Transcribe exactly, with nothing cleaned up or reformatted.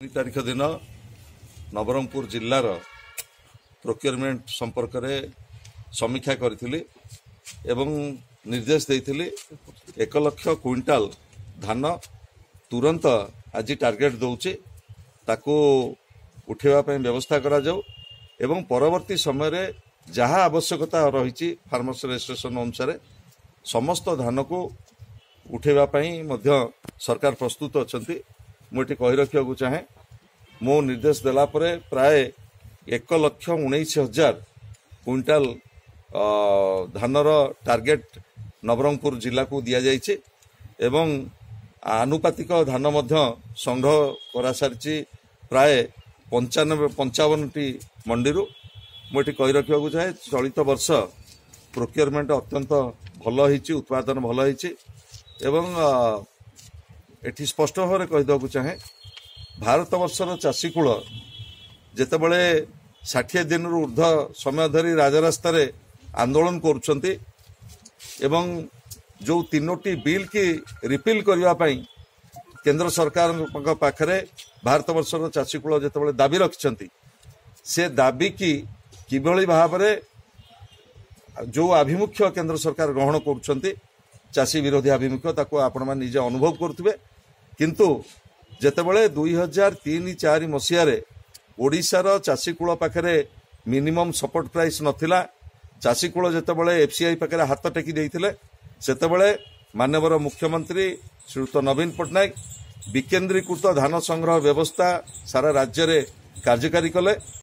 तारिख दिन नवरंगपुर जिल्लार प्रोक्योरमेंट संपर्क में समीक्षा करी एवं निर्देश देली एक लक्ष क्विंटाल धान तुरंत आज टार्गेट दौचे ताकू उठेवाई व्यवस्था एवं परवर्ती समय रे जहाँ आवश्यकता रही फार्मर्स रजिस्ट्रेशन अनुसार समस्त धान को उठेवाई सरकार प्रस्तुत अच्छा मुझे कही रखा चाहे मो निर्देश देलापर प्राय एक लक्ष उन्नीस हजार क्विंटाल धानर टार्गेट नवरंगपुर जिला को दि जाए एवं आनुपातिक धान संग्रह करा सारी प्राय पंचानबे पंचावन टी मंडी मुझे कही रखा चाहे चलित वर्ष प्रोक्योरमेंट अत्यंत भल हो उत्पादन भल हो एठी स्पष्ट भाव कहीदेक चाहे भारतवर्षर चाषीकूल जितेबले षाठी दिन ऊर्ध समय धरी राजरास्तार आंदोलन करुँच एवं जो तीनोटी बिल की रिपिल करने केंद्र सरकार पाखे भारतवर्षर चाषीकूल जितेबले दाबी रखिंट से दाबी की किभली भाव जो आभिमुख्य केंद्र सरकार ग्रहण करुँच चाषी विरोधी आभिमुख्य ताको आपण माने निजे अनुभव करुवे किंतु जेतेबेले दुई हजार तीन चार मसीहारे ओडिशार चाषीकूल पाखे मिनिमम सपोर्ट प्राइस नथिला चाषीकूल जेतेबेले एफसीआई पाखे हाथ टेकी देइथिले सेतेबेले माननीय मुख्यमंत्री श्रीयुत नवीन पटनायक विकेंद्रीकृत धान संग्रह व्यवस्था सारा राज्य रे कार्यकारी कले।